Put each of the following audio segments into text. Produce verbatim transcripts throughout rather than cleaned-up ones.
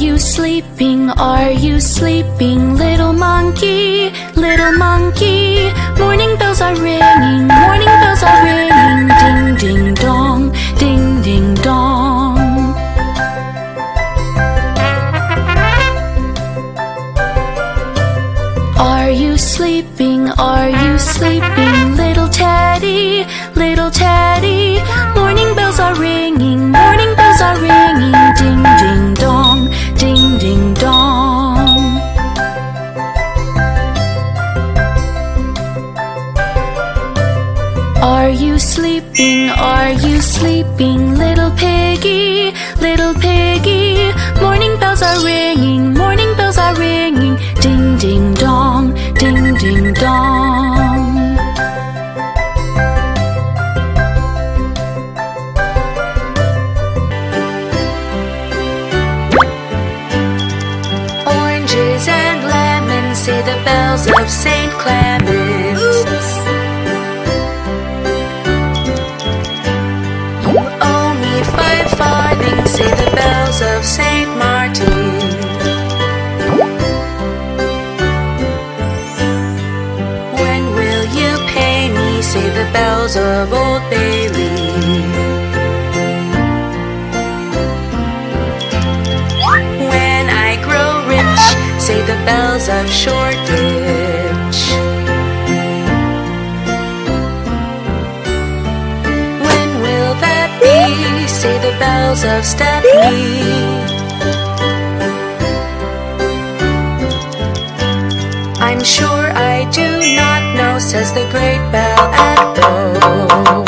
you sleeping? Are you sleeping, little monkey, little monkey? Morning bells are ringing, morning bells are ringing, ding ding dong, ding ding dong. Are you sleeping? Are you sleeping, little Teddy, little Teddy? Morning bells are ringing, morning bells are ringing, ding ding dong, ding ding dong. Are you sleeping? Are you sleeping, little piggy, little piggy? Morning bells are ringing, morning bells are ringing, ding ding dong, ding ding dong. Oranges and lemons, say the bells of Saint Clement. Oops. You owe me five farthings, say the bells of Saint Martin. When will you pay me, say the bells of Old Bailey. Say the bells of Shoreditch. When will that be? Say the bells of Stepney. I'm sure I do not know, says the great bell at Bow.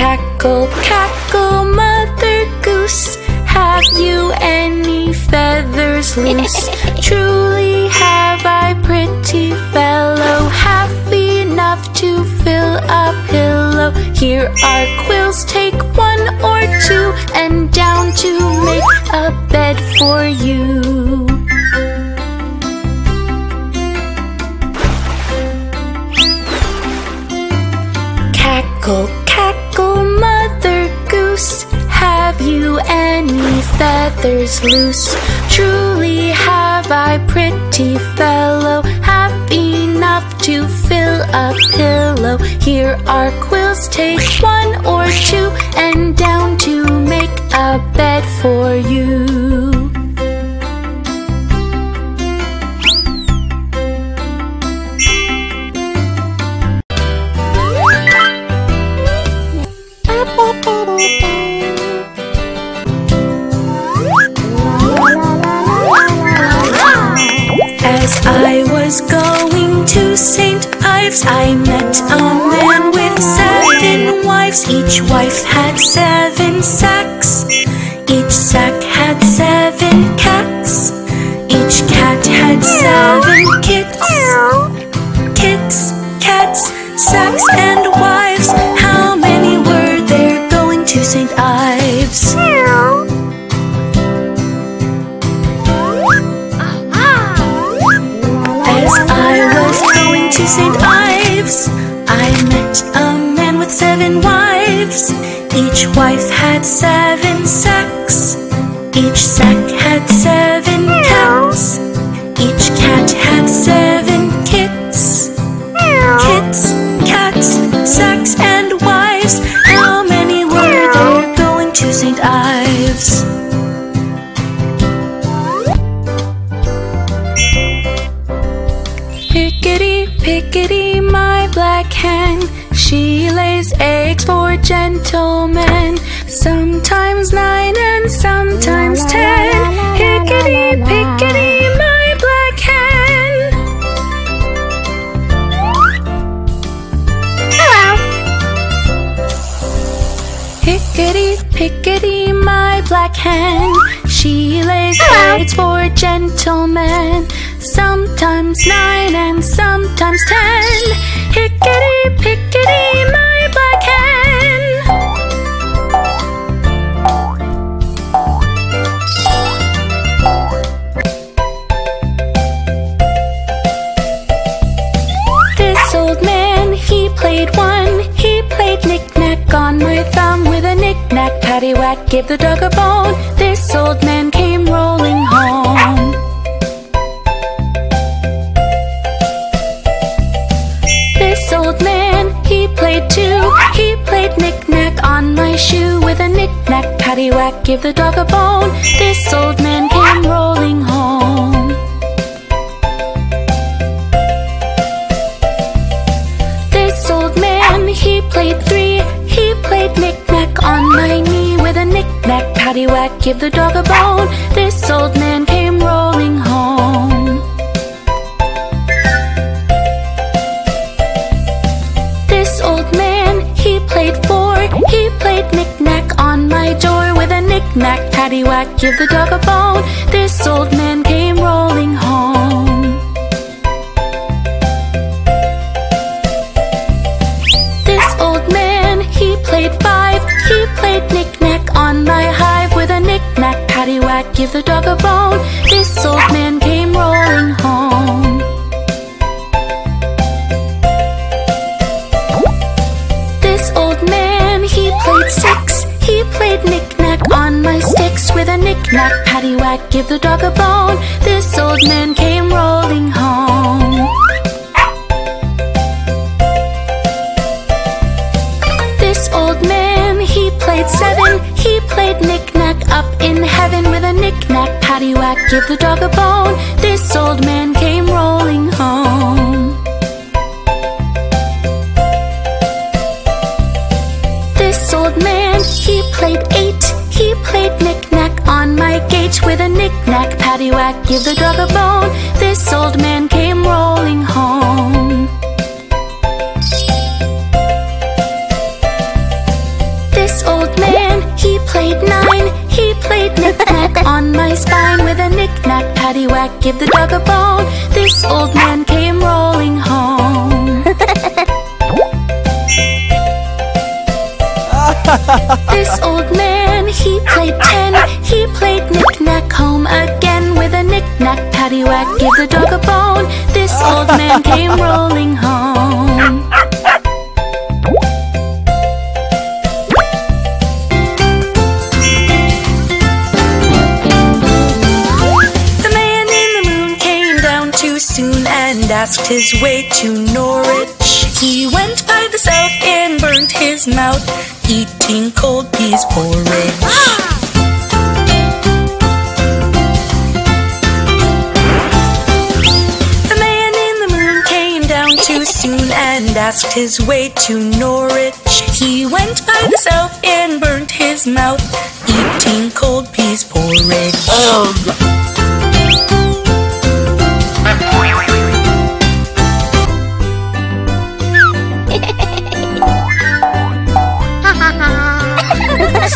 Cackle, cackle, Mother Goose, have you any feathers loose? Truly have I, pretty fellow, happy enough to fill a pillow. Here are quills, take one or two, and down to make a bed for you. Cackle, cackle, Mother Goose, have you any feathers loose? Truly have I, pretty fellow, happy enough to fill a pillow. Here are quills, take one or two, and down to make a bed for you. I was going to Saint Ives, I met a man with seven wives. Each wife had seven sacks, each sack had seven cats, each cat had seven kits. Kits, cats, sacks and wives, how many were there going to Saint Ives? To Saint Ives, I met a man with seven wives. Each wife had seven sacks, each sack had seven cats, each cat had seven kits. Kits, cats, sacks. She lays eggs for gentlemen, sometimes nine and sometimes ten. Hickety pickety, my black hen. Hello. Hickety pickety, my black hen. She lays Hello. eggs for gentlemen, sometimes nine and sometimes ten. Hickety pickety, my black hen. This old man, he played one. He played knick-knack on my thumb with a knick-knack paddywhack. Give the dog a bone. This old man came rolling home. This old man, he played two. He played knick-knack on my shoe with a knick-knack paddywhack. Give the dog a bone. This old man came rolling home. This old man, he played three. He played knick-knack on my knee with a knick-knack paddywhack. Give the dog a bone. This old man came rolling home. This old man, he played four. He played knick-knack on my door with a knick-knack paddywhack. Give the dog a bone. This old man came rolling home. This old man, he played five. He played knick-knack on my hive with a knick-knack paddywhack. Give the dog a bone. This old man came rolling home. This old man, he played six. He played knick-knack on my sticks with a knick-knack paddywhack. Give the dog a bone. This old man came rolling home. This old man, he played seven. He played knick-knack up in heaven with a knick-knack paddywhack. Give the dog a bone. This old man came rolling home. This old man, he played eight. He played knick-knack on my gate with a knick-knack paddywhack. Give the dog a bone. This old man came rolling home. This old man, he played nine. He played knick-knack on my spine with a knick-knack paddywhack. Give the dog a bone. This old man came rolling home. This old man, he played ten. He played knick-knack home again with a knick-knack paddywhack. Give the dog a bone. This old man came rolling home. The man in the moon came down too soon and asked his way to Norwich. He went by the south and burned his mouth eating cold peas porridge. The man in the moon came down too soon and asked his way to Norwich. He went by the south and burnt his mouth eating cold peas porridge. Oh.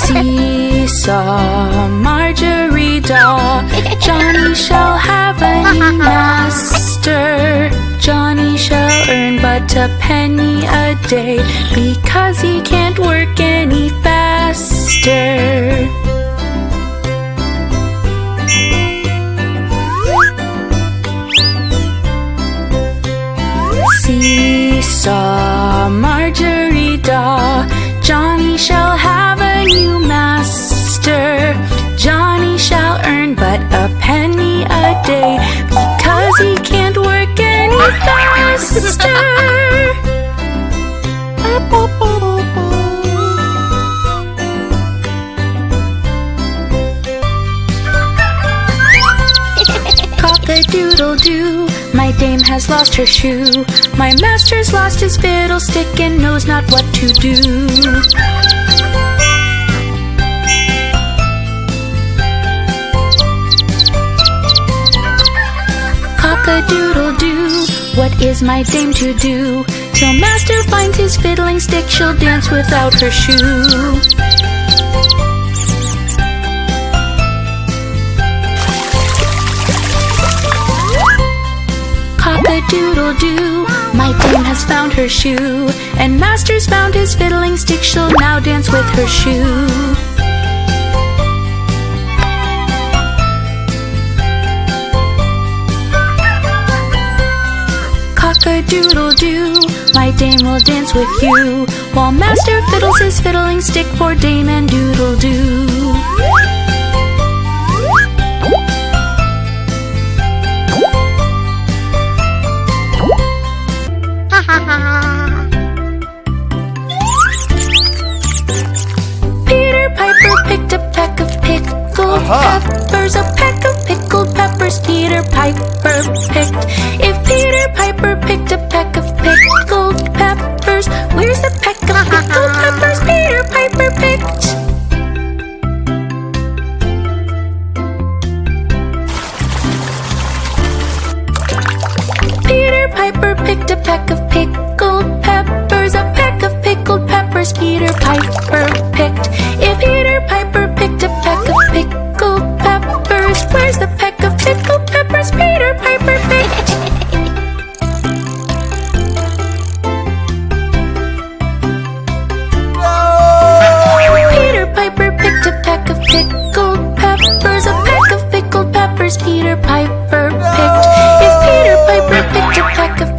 Seesaw, Marjorie Daw, Johnny shall have a new master. Johnny shall earn but a penny a day because he can't work any faster. Seesaw, Marjorie Daw, Johnny shall have a new master. Johnny shall earn but a penny a day because he can't work any faster. Cock-a-doodle-doo, my dame has lost her shoe. My master's lost his fiddlestick and knows not what to do. Cock-a-doodle-doo, what is my dame to do? Till master finds his fiddling stick, she'll dance without her shoe. Cock-a-doodle-doo, my dame has found her shoe, and master's found his fiddling stick, she'll now dance with her shoe. Cock-a-doodle-doo, my dame will dance with you, while master fiddles his fiddling stick for Dame and Doodle-doo. Peter Piper picked a peck of pickled uh-huh. peppers. A peck of pickled peppers Peter Piper picked. If Peter Piper picked a peck of pickled peppers, where's the peck of pickled peppers Peter Piper picked? Peter Piper picked a peck of pickled peppers. A peck of pickled peppers Peter Piper picked. If Peter Piper picked a peck of pickled peppers, where's the peck of pickled peppers Peter Piper picked? No! Peter Piper picked a peck of pickled peppers. A peck of pickled peppers Peter Piper picked. If Peter Piper picked a peck of